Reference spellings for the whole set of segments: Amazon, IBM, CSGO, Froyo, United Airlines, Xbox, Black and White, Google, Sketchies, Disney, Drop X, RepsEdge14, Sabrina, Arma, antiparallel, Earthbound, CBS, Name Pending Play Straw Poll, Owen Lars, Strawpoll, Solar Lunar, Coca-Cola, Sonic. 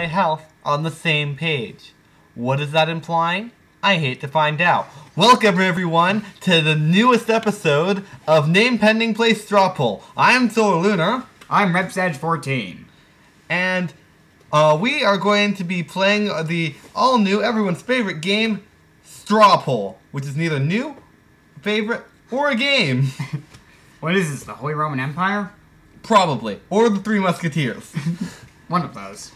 display health on the same page. What is that implying? I hate to find out. Welcome everyone to the newest episode of Name Pending Play Straw Poll. I'm Solar Lunar. I'm RepsEdge14. And we are going to be playing the all-new, everyone's favorite game, Straw Poll, which is neither new, favorite, or a game. What is this, the Holy Roman Empire? Probably. Or the Three Musketeers. One of those.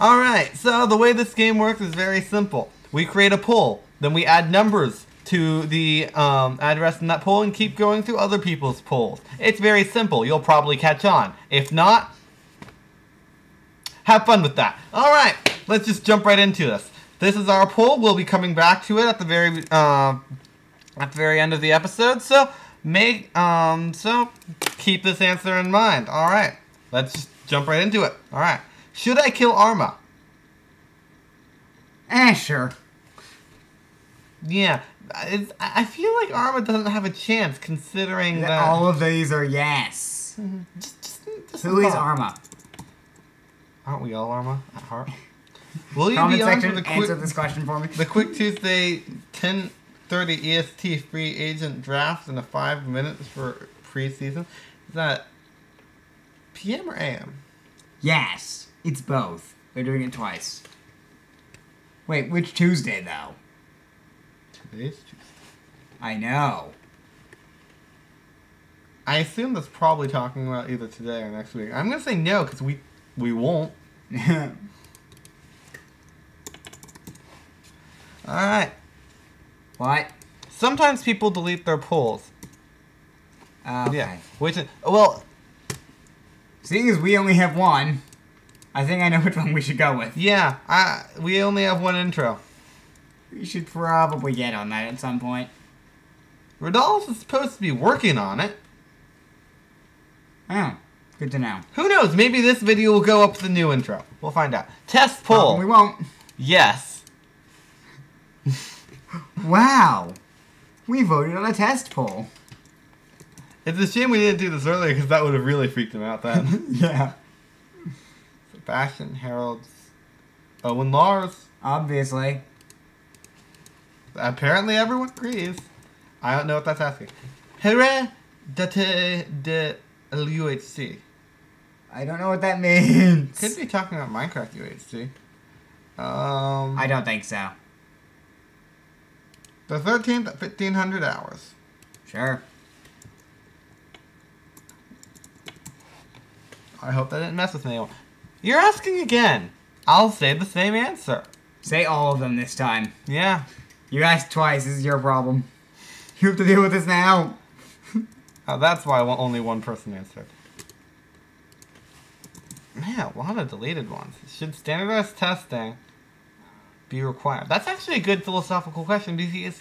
Alright, so the way this game works is very simple. We create a poll, then we add numbers to the address in that poll and keep going through other people's polls. It's very simple. You'll probably catch on. If not, have fun with that. Alright, let's just jump right into this. This is our poll. We'll be coming back to it at the very end of the episode, so keep this answer in mind. Alright, let's just jump right into it. Alright, should I kill Arma? Eh, sure. Yeah, I feel like Arma doesn't have a chance considering that... All of these are yes. Just who is Arma? Aren't we all Arma at heart? Will you comment section, answer this question for me? The Quick Tuesday 10:30 EST free agent draft in the 5 minutes for preseason. Is that PM or AM? Yes, it's both. They're doing it twice. Wait, which Tuesday, though? Today's Tuesday. I know. I assume that's probably talking about either today or next week. I'm going to say no, because we won't. Alright. What? Sometimes people delete their polls. Okay. Yeah. Which is, well... Seeing as we only have one... I think I know which one we should go with. Yeah, we only have one intro. We should probably get on that at some point. Riddals is supposed to be working on it. Oh, good to know. Who knows? Maybe this video will go up with the new intro. We'll find out. Test poll. We won't. Yes. Wow. We voted on a test poll. It's a shame we didn't do this earlier because that would have really freaked him out then. Yeah. Ashton Herald, Owen Lars. Obviously. Apparently everyone agrees. I don't know what that's asking. Hurrah de UHC. I don't know what that means. Could be talking about Minecraft UHC. I don't think so. The 13th at 1500 hours. Sure. I hope that didn't mess with anyone. You're asking again. I'll say the same answer. Say all of them this time. Yeah. You asked twice. This is your problem. You have to deal with this now. Oh, that's why only one person answered. Man, a lot of deleted ones. Should standardized testing be required? That's actually a good philosophical question because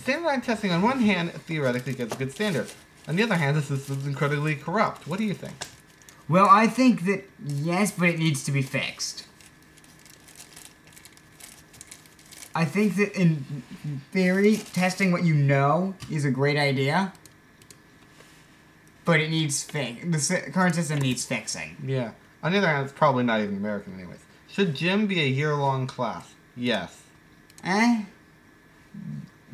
standardized testing, on one hand, theoretically gives a good standard. On the other hand, this is incredibly corrupt. What do you think? Well, I think that, yes, but it needs to be fixed. I think that, in theory, testing what you know is a great idea. But it needs fixing. The current system needs fixing. Yeah. On the other hand, it's probably not even American anyways. Should gym be a year-long class? Yes. Eh?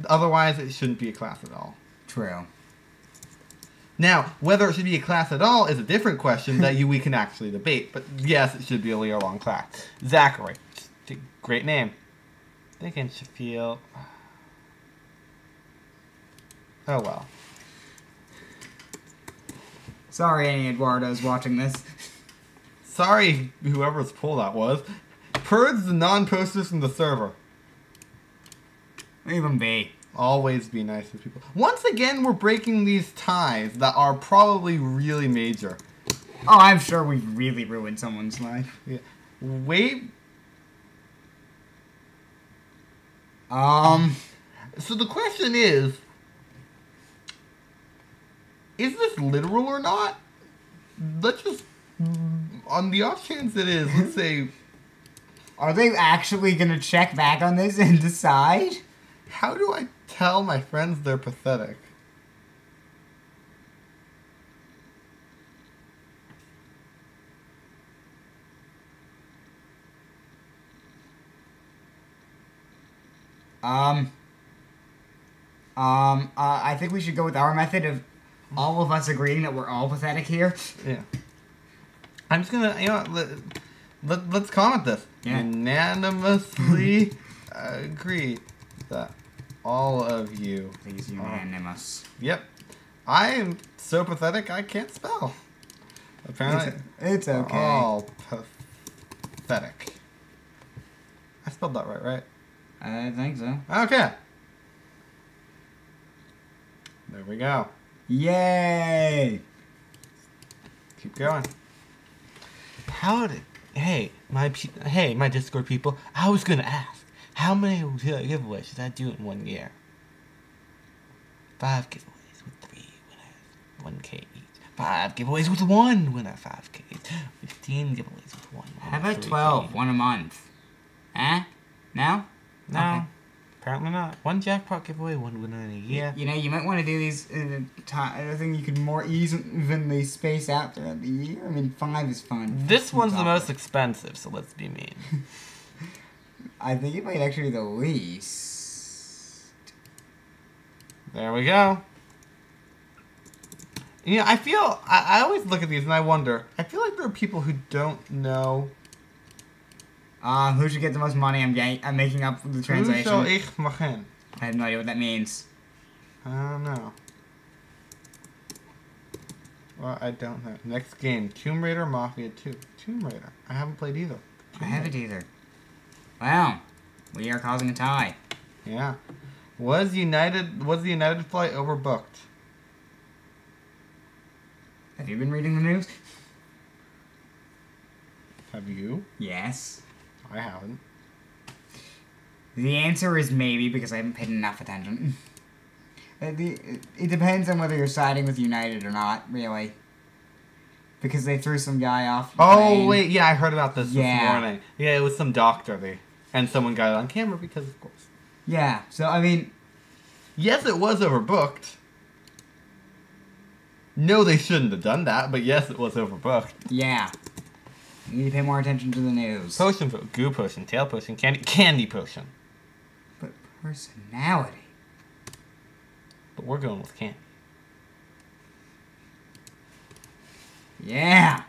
Otherwise, it shouldn't be a class at all. True. Now, whether it should be a class at all is a different question that we can actually debate. But yes, it should be a year-long class. Zachary. Great name. I think it should feel... Oh, well. Sorry, any Eduardo's watching this. Sorry, whoever's poll that was. Purge the non-posters from the server. Leave them be. Always be nice to people. Once again, we're breaking these ties that are probably really major. Oh, I'm sure we've really ruined someone's life. Yeah. Wait. So the question is this literal or not? Let's just, on the off chance it is, let's say... Are they actually going to check back on this and decide? How do I tell my friends they're pathetic? I think we should go with our method of all of us agreeing that we're all pathetic here. Yeah. I'm just gonna, you know, let's comment this. Yeah. Unanimously agree that all of you. I think it's unanimous. Yep. I am so pathetic I can't spell. Apparently. It's okay. All pathetic. I spelled that right, right? I think so. Okay. There we go. Yay! Keep going. How did... Hey, my Discord people. I was gonna ask, how many giveaways should I do in 1 year? 5 giveaways with 3 winners, 1K each. 5 giveaways with 1 winner, 5K each. 15 giveaways with 1 winner. How about 12? 1 a month. Eh? No? No. Okay. Apparently not. 1 jackpot giveaway, 1 winner in a year. You know, you might want to do these in a time. I think you could more evenly space out throughout the year. I mean, 5 is fun. This one's the most expensive, so let's be mean. I think it might actually be the least. There we go. You know, I feel... I always look at these and I wonder. I feel like there are people who don't know... who should get the most money? I'm making up the translation. Who shall ich machen? I have no idea what that means. I don't know. Well, I don't know. Next game, Tomb Raider Mafia 2. Tomb Raider. I haven't played either. I haven't either. Wow, we are causing a tie. Yeah. Was the United flight overbooked? Have you been reading the news? Have you? Yes. I haven't. The answer is maybe, because I haven't paid enough attention. It depends on whether you're siding with United or not, really. Because they threw some guy off the plane. Wait, yeah, I heard about this this morning. Yeah, it was some doctor and someone got it on camera because, of course. Yeah, so, I mean... Yes, it was overbooked. No, they shouldn't have done that, but yes, it was overbooked. Yeah. You need to pay more attention to the news. Potion, goo potion, tail potion, candy potion. But personality. But we're going with candy. Yeah.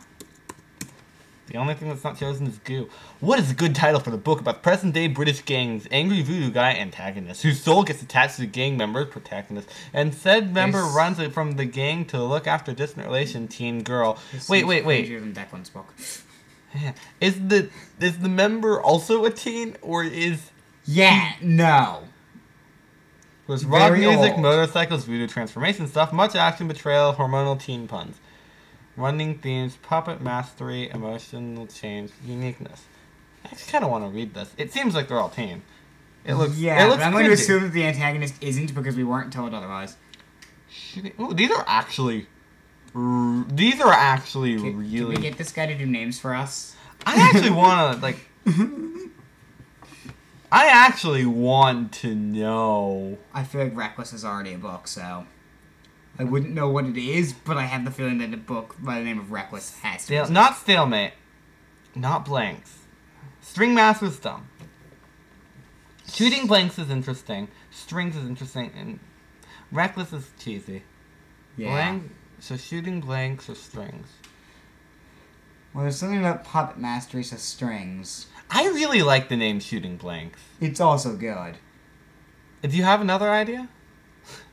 The only thing that's not chosen is goo. What is a good title for the book about present-day British gangs, angry voodoo guy antagonist, whose soul gets attached to the gang member's protagonist, and said member runs away from the gang to look after distant relation teen girl. Wait. Than Declan's book. Yeah. Is the member also a teen, or is... Yeah, no. There's rock music, motorcycles, voodoo transformation stuff, much action, betrayal, hormonal teen puns. Running themes, puppet mastery, emotional change, uniqueness. I just kind of want to read this. It seems like they're all teen. It looks but I'm going to assume that the antagonist isn't because we weren't told otherwise. Ooh, these are actually really... Can we get this guy to do names for us? I actually want to, like... I actually want to know... I feel like Reckless is already a book, so... I wouldn't know what it is, but I have the feeling that a book by the name of Reckless has to exist. Not Stalemate. Not Blanks. String Math was dumb. Shooting Blanks is interesting. Strings is interesting. And Reckless is cheesy. Yeah. So shooting blanks or strings. Well, there's something about Puppet Mastery, so strings. I really like the name Shooting Blanks. It's also good. Do you have another idea?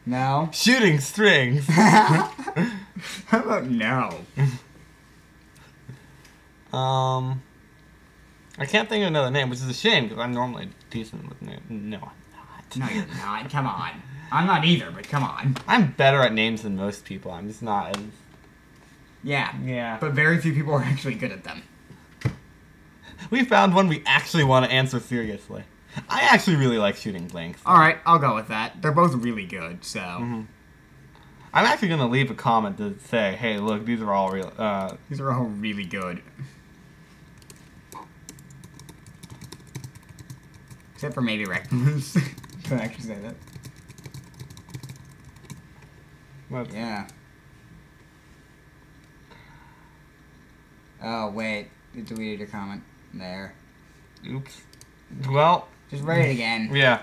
No. Shooting strings. How about no? I can't think of another name, which is a shame because I'm normally decent with names. No, I'm not. No, you're not. Come on. I'm not either, but come on. I'm better at names than most people. I'm just not. Yeah. But very few people are actually good at them. We found one we actually want to answer seriously. I actually really like Shooting Blanks. Alright, I'll go with that. They're both really good, so... Mm-hmm. I'm actually going to leave a comment to say, hey, look, these are all real... these are all really good. Except for maybe Reckless. Don't actually say that. What? Yeah. Oh, wait. It deleted your comment. There. Oops. Well... Just write it again. Yeah.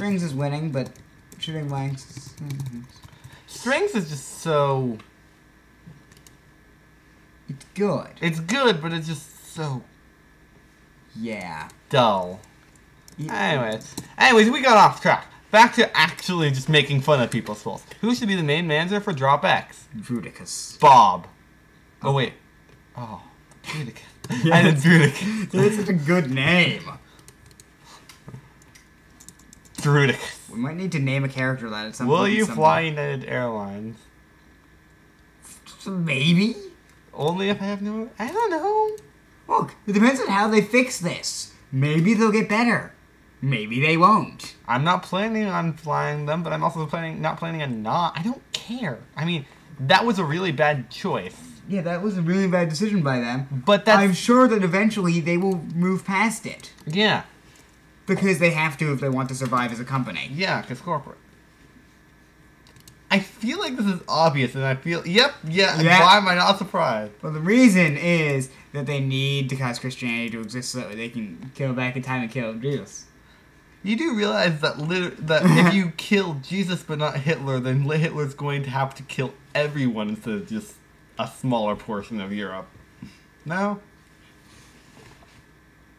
Strings is winning, but shooting blanks. Strings is just so. It's good. It's good, but it's just so. Yeah. Dull. Yeah. Anyways, we got off track. Back to actually just making fun of people's fools. Who should be the main manager for Drop X? Druticus. Bob. Oh, wait. Oh, Drudic. Yes. I did Drudic. That's such a good name. Drudic. We might need to name a character that at some point. Will you fly United Airlines? Maybe. Only if I have no... I don't know. Look, it depends on how they fix this. Maybe they'll get better. Maybe they won't. I'm not planning on flying them, but I'm also not planning on not. I don't care. I mean, that was a really bad choice. Yeah, that was a really bad decision by them. But that's... I'm sure that eventually they will move past it. Yeah. Because they have to if they want to survive as a company. Yeah, because corporate. I feel like this is obvious, and I feel... Yep, yeah, yeah. Why am I not surprised? Well, the reason is that they need to cause Christianity to exist so that they can go back in time and kill Jesus. You do realize that if you kill Jesus but not Hitler, then Hitler's going to have to kill everyone instead of just... a smaller portion of Europe. No?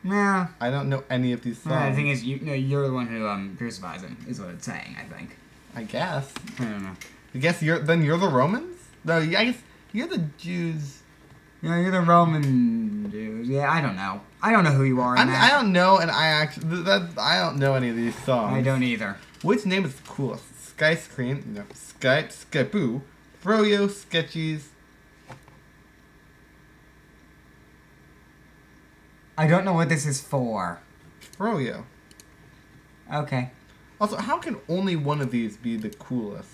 Nah. I don't know any of these songs. Nah, the thing is, you're the one who crucifies him, is what it's saying, I think. I guess. I don't know. I guess then you're the Romans? No, I guess you're the Jews. Yeah, you're the Roman Jews. Yeah, I don't know. I don't know who you are in that. I don't know, and I don't know any of these songs. I don't either. Which name is the coolest? Skyscreen? No. Skaboo. Froyo, Sketchies. I don't know what this is for. Froyo. Okay. Also, how can only one of these be the coolest?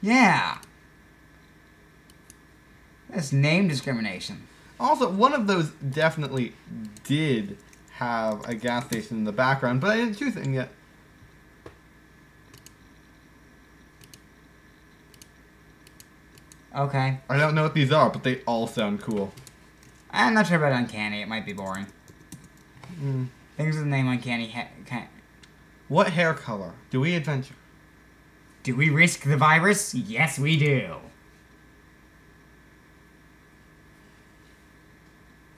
Yeah. That's name discrimination. Also, one of those definitely did have a gas station in the background, but I didn't choose it yet. Okay. I don't know what these are, but they all sound cool. I'm not sure about Uncanny. It might be boring. Mm. Things with the name Uncanny. What hair color? Do we adventure? Do we risk the virus? Yes, we do.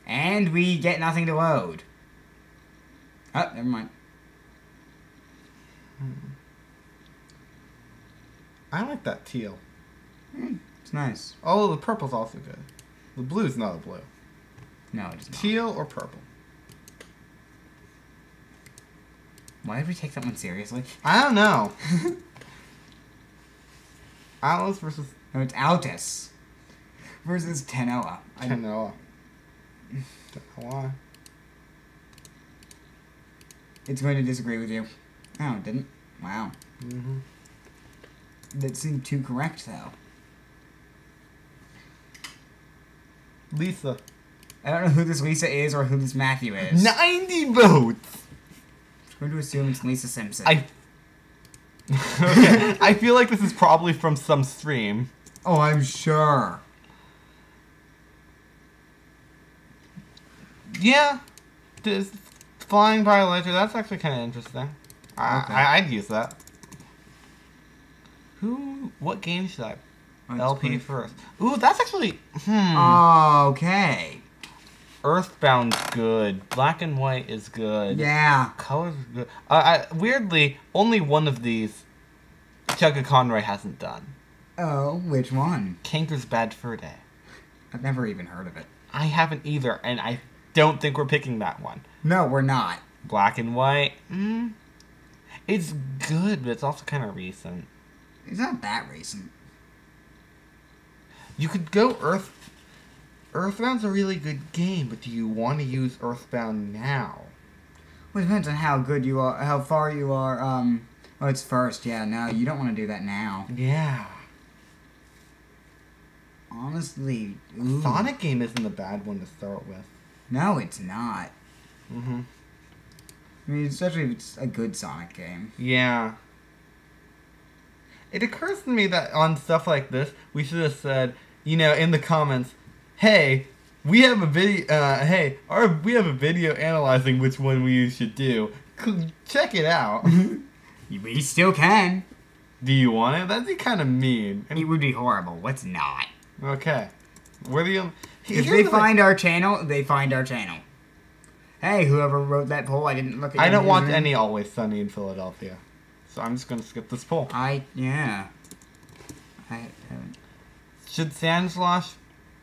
And we get nothing to load. Oh, never mind. I like that teal. Mm, it's nice. Oh, the purple's also good. The blue's not a blue. No, it is not. Teal or purple? Why did we take that one seriously? I don't know. Altus versus... No, it's Altus. Versus Tenoa. Tenoa. Tenoa. It's going to disagree with you. Oh, it didn't? Wow. Mm-hmm. That seemed too correct, though. Lisa. I don't know who this Lisa is or who this Matthew is. 90 votes! I'm going to assume it's Lisa Simpson. Okay. I feel like this is probably from some stream. Oh, I'm sure. Yeah. This flying by a ledger, that's actually kind of interesting. Okay. I'd use that. What game should I... LP first. Ooh, that's actually... Okay. Earthbound's good. Black and White is good. Yeah. Colors are good. Weirdly, only one of these Chugga Conroy hasn't done. Oh, which one? Kanker's Bad Fur Day. I've never even heard of it. I haven't either, and I don't think we're picking that one. No, we're not. Black and White. It's good, but it's also kind of recent. It's not that recent. You could go Earthbound's a really good game, but do you want to use Earthbound now? Well, it depends on how good you are, how far you are, oh, it's first, yeah, no, you don't want to do that now. Yeah. Honestly, ooh. Sonic game isn't a bad one to start with. No, it's not. Mm-hmm. I mean, especially if it's a good Sonic game. Yeah. It occurs to me that on stuff like this, we should have said, you know, in the comments, hey, we have a video. We have a video analyzing which one we should do. Check it out. We still can. Do you want it? That'd be kind of mean. It would be horrible. What's not? Okay. We're the only... If they find our channel, they find our channel. Hey, whoever wrote that poll, I didn't look at it. I don't want any Always Sunny in Philadelphia. So I'm just going to skip this poll. Yeah. I haven't. Should Sandslash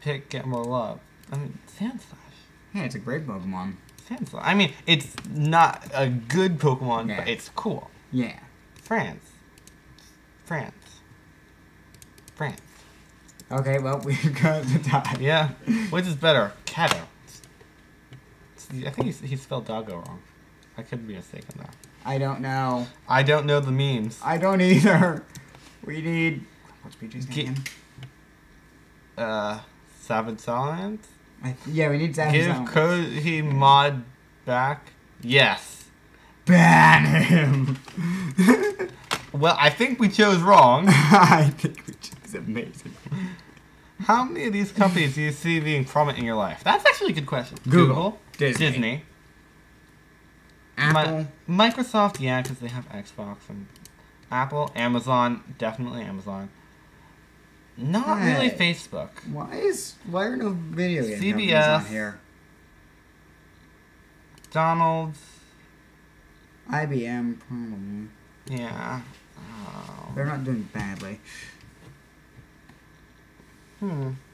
pick Get More Love? I mean, Sandslash. Yeah, it's a great Pokemon. Sandslash. I mean, it's not a good Pokemon, but it's cool. Yeah. France. Okay, well, we've got the dog. Yeah. Which is better? Cato. I think he spelled doggo wrong. I could be mistaken, though. I don't know. I don't know the memes. I don't either. We need... What's PG's name? Savage Silent? Yeah, we need Savage Silent. Give Cozy Mod back? Yes. Ban him! Well, I think we chose wrong. I think we chose amazing. How many of these companies do you see being prominent in your life? That's actually a good question. Google. Disney. Apple. Microsoft, yeah, because they have Xbox. And Apple. Amazon. Definitely Amazon. Not really Facebook. Why are no video games on here? McDonald's. IBM, probably. Yeah. Oh. They're not doing badly.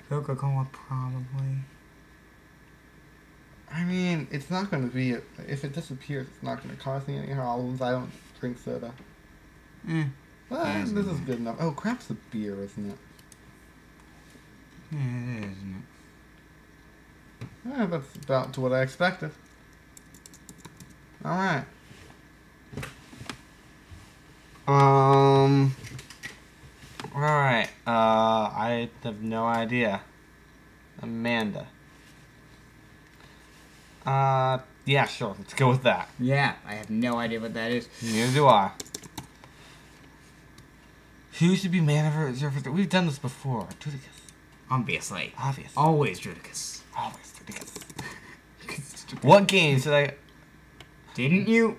Coca-Cola, probably. I mean, it's not going to be... If it disappears, it's not going to cause any problems. I don't drink soda. But this is good enough. Oh, crap's a beer, isn't it? Yeah, it is, isn't it? Yeah, that's about to what I expected. Alright. Alright, I have no idea. Amanda. Yeah, sure, let's go with that. Yeah, I have no idea what that is. Neither do I. Who should be manager for the... We've done this before. Druticus. Obviously. Always Druticus. Always Druticus. What game should I... Didn't you...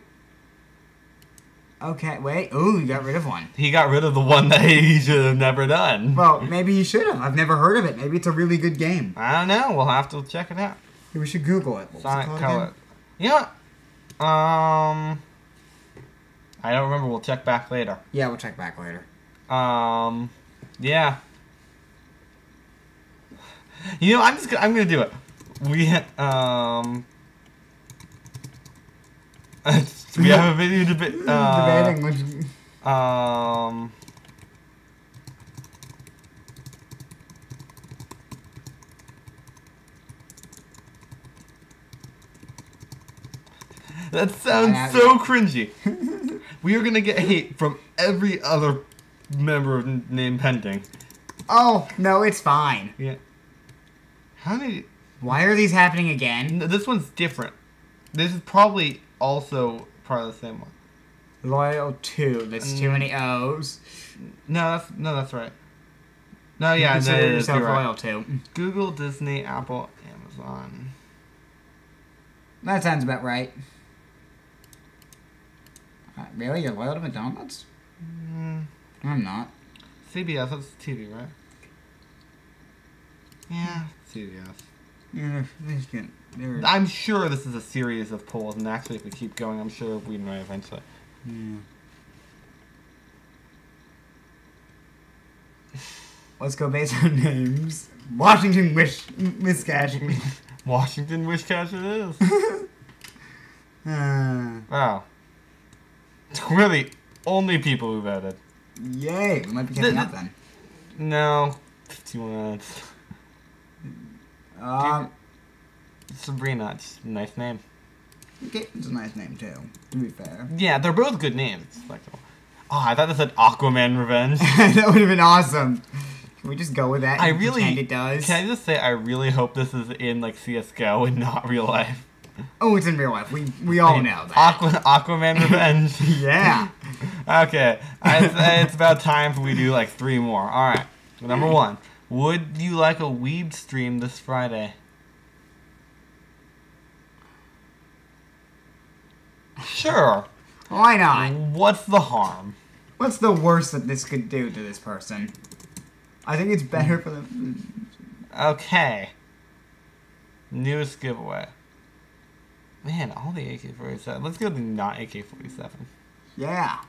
Okay, wait. Ooh, you got rid of one. He got rid of the one that he should have never done. Well, maybe he should have. I've never heard of it. Maybe it's a really good game. I don't know. We'll have to check it out. We should Google it. Sonic Color. Yeah. I don't remember. We'll check back later. Yeah, we'll check back later. Yeah. You know, I'm gonna do it. We have a video debate. Debating which. That sounds so cringy. We are gonna get hate from every other member of Name Pending. Oh no, it's fine. Yeah. Why are these happening again? No, this one's different. This is probably also part of the same one. Loyal 2. There's too many O's. No, that's right. No, yeah, no, yourself loyal too. Google, Disney, Apple, Amazon. That sounds about right. Really? You're loyal to McDonald's? I'm not. CBS, that's TV, right? Yeah, CBS. Yeah, I'm sure this is a series of polls, and actually, if we keep going, I'm sure we know eventually. Yeah. Let's go base our names. Washington Wish Miscatch. Washington Wishcash it is. Wow. We're the only people who voted. Yay! We might be getting up then. No. 51. Sabrina, it's a nice name. Okay, it's a nice name too, to be fair. Yeah, they're both good names. Oh, I thought this said Aquaman's Revenge. That would have been awesome. Can we just go with that? And it does. Can I just say I really hope this is in like CSGO and not real life? Oh, it's in real life. We all know that. Aquaman's Revenge. Yeah. Okay, it's about time we do like 3 more. All right, number 1. Would you like a weeb stream this Friday? Sure. Why not? What's the harm? What's the worst that this could do to this person? I think it's better for them. Okay. Newest giveaway. Man, all the AK-47. Let's go to not AK-47. Yeah.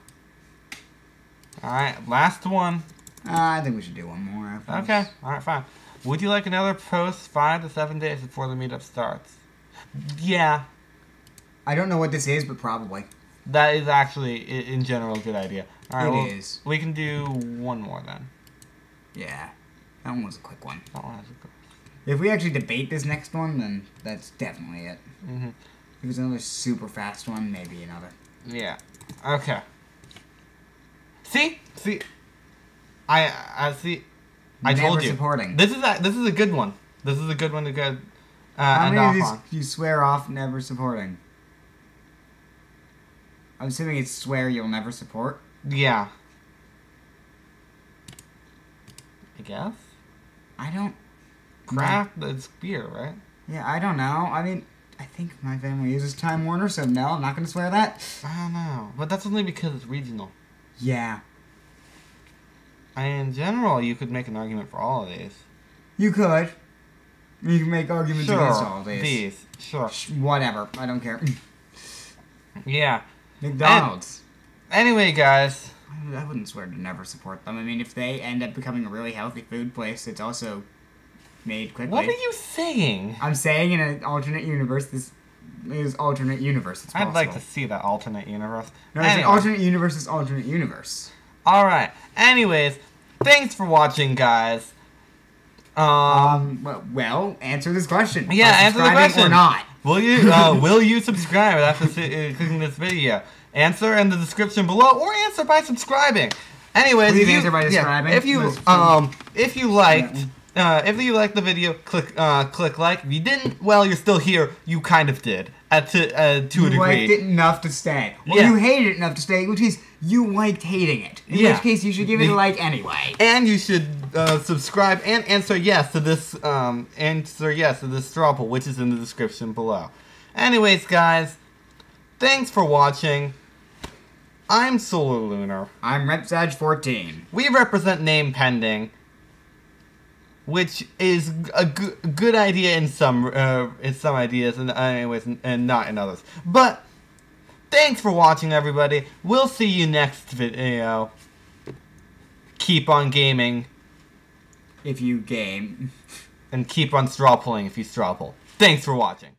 Alright, last one. I think we should do one more after. Okay, alright, fine. Would you like another post 5 to 7 days before the meetup starts? Yeah. I don't know what this is, but probably. That is actually, in general, a good idea. All right, it is. We can do one more, then. Yeah. That one was a quick one. That one was a quick one. If we actually debate this next one, then that's definitely it. Mm-hmm. If it's another super fast one, maybe another. Yeah. Okay. See? See? I see. I told you. Supporting. This is a good one. This is a good one to go end off on. How many of these you swear off never supporting? I'm assuming it's swear you'll never support? Yeah. I guess? I don't... Craft, it's beer, right? Yeah, I don't know. I mean, I think my family uses Time Warner, so no, I'm not going to swear that. I don't know. But that's only because it's regional. Yeah. And in general, you could make an argument for all of these. You could. You can make arguments against all of these. Sure. Whatever. I don't care. Yeah. McDonald's. Anyway, guys. I wouldn't swear to never support them. I mean, if they end up becoming a really healthy food place, it's also made quickly. What are you saying? I'm saying in an alternate universe, this is alternate universe. It's possible. I'd like to see that alternate universe. No, anyway. It's an alternate universe is alternate universe. Alright. Anyways, thanks for watching, guys. Well, answer this question. Yeah, answer the question. Or not. Will you subscribe after clicking this video? Answer in the description below, or answer by subscribing. Anyways, if you liked the video, click like. If you didn't, well, you're still here. You kind of did to a degree. You liked it enough to stay. Well, yeah. You hated it enough to stay, which is you liked hating it. In which case, you should give it a like anyway. And you should subscribe and answer yes to this straw poll, which is in the description below. Anyways, guys. Thanks for watching. I'm Solar Lunar. I'm RepsEdge14. We represent Name Pending, which is a good idea in some ideas, and not in others. But thanks for watching, everybody. We'll see you next video. Keep on gaming if you game, and keep on straw polling if you straw poll. Thanks for watching.